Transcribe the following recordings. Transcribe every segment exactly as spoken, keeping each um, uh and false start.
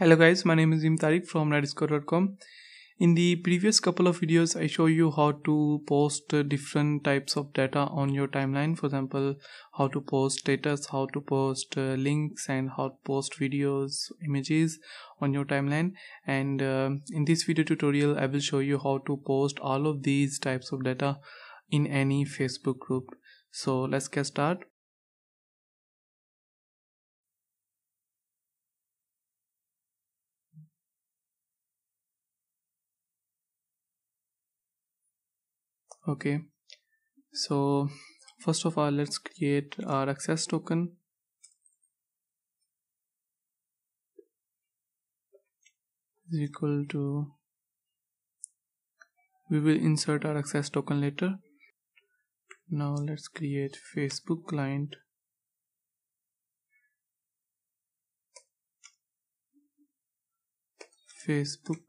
Hello guys, my name is Jim Tariq from radix code dot com. In the previous couple of videos, I show you how to post different types of data on your timeline. For example, how to post status, how to post uh, links, and how to post videos, images on your timeline. And uh, in this video tutorial, I will show you how to post all of these types of data in any Facebook group. So let's get started. Okay, so first of all, let's create our access token. Is equal to, we will insert our access token later. Now let's create Facebook client. Facebook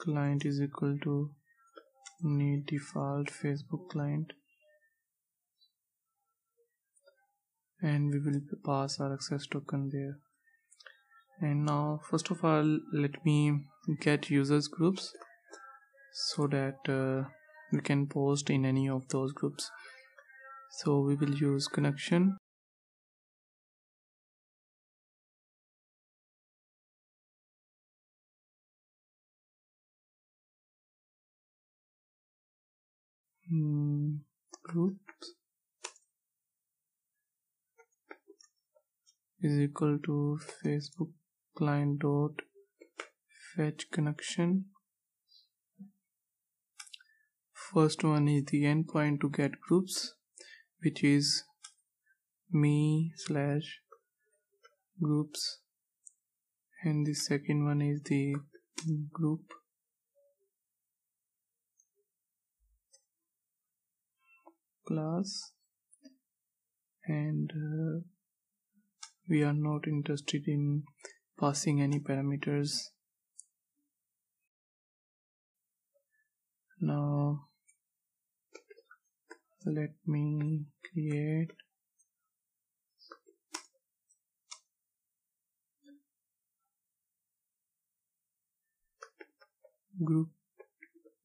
client is equal to need default Facebook client, and we will pass our access token there. And now first of all, let me get users groups so that uh, we can post in any of those groups. So we will use connection. Mm, groups is equal to Facebook client dot fetch connection. First one is the endpoint to get groups, which is me slash groups, and the second one is the group. Class, and uh, we are not interested in passing any parameters. Now let me create group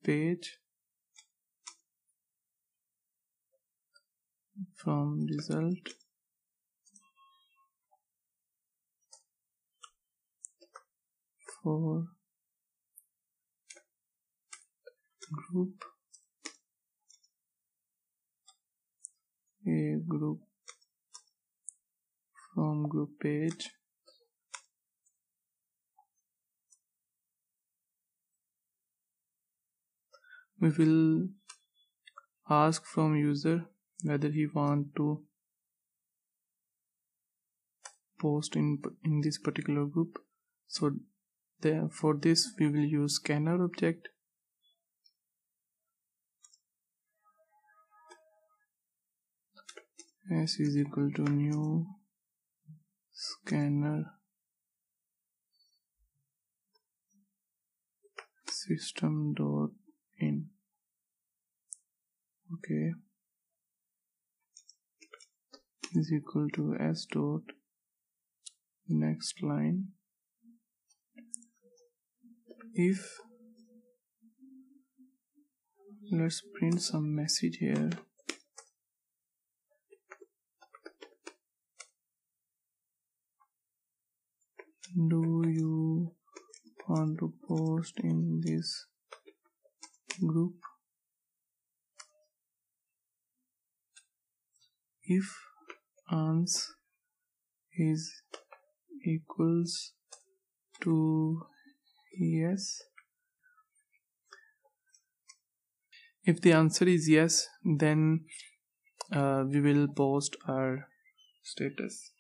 page from result, for group a group from group page we will ask from user whether he want to post in in this particular group. So there, for this we will use scanner object, s is equal to new scanner system dot in. Okay, is equal to s dot next line. If let's print some message here, do you want to post in this group? If ans is equals to yes, if the answer is yes, then uh, we will post our status.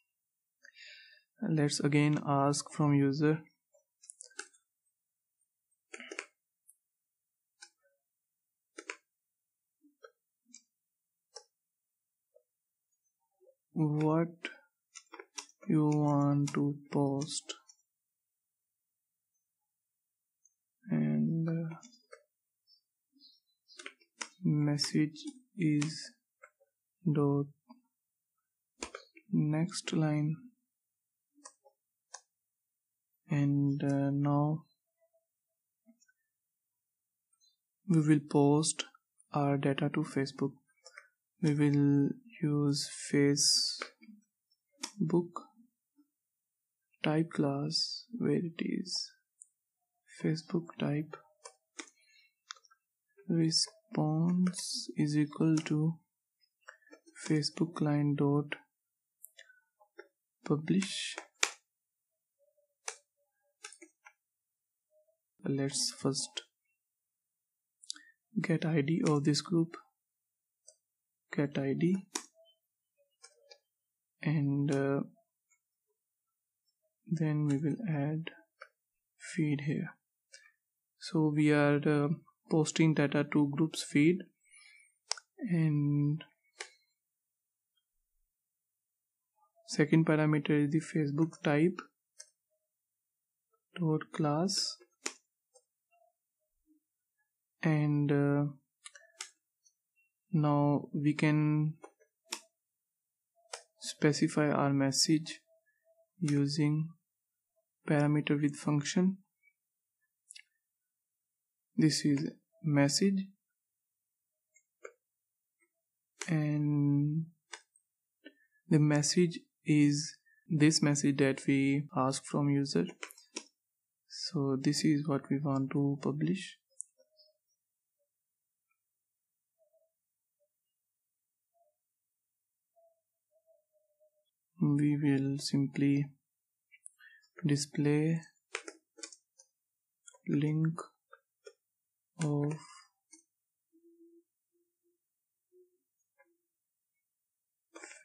Let's again ask from user what you want to post, and uh, message is dot next line and uh, now we will post our data to Facebook. We will use Facebook type class where it is Facebook type response is equal to Facebook client dot publish. Let's first get I D of this group, get I D, and uh, then we will add feed here. So we are uh, posting data to groups feed, and second parameter is the Facebook type dot class, and uh, now we can specify our message using parameter with function. This is message, and the message is this message that we ask from user. So this is what we want to publish. We will simply display link of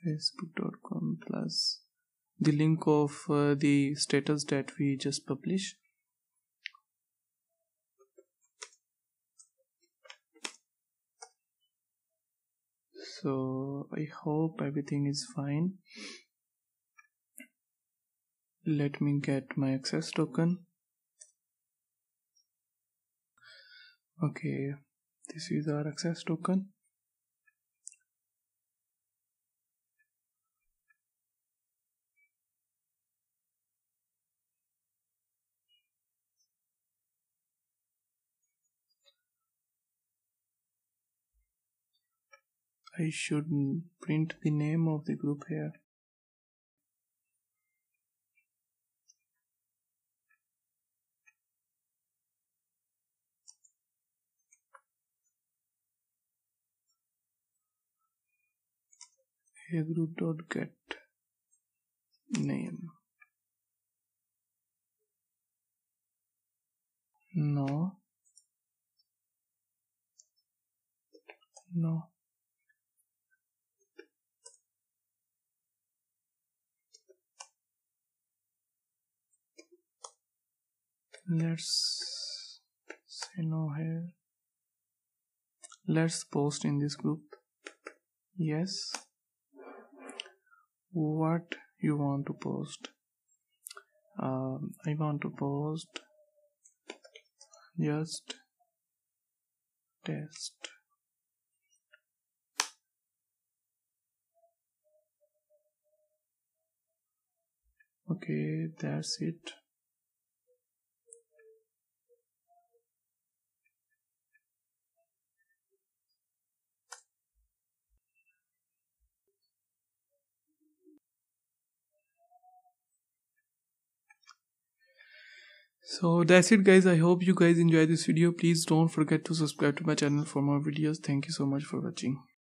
facebook dot com plus the link of uh, the status that we just published. So I hope everything is fine. Let me get my access token. Okay, this is our access token. I should print the name of the group here. Here group dot get name. No. No. Let's say no here. Let's post in this group. Yes. What you want to post? um, I want to post just test. Okay, that's it. So that's it, guys. I hope you guys enjoyed this video. Please don't forget to subscribe to my channel for more videos. Thank you so much for watching.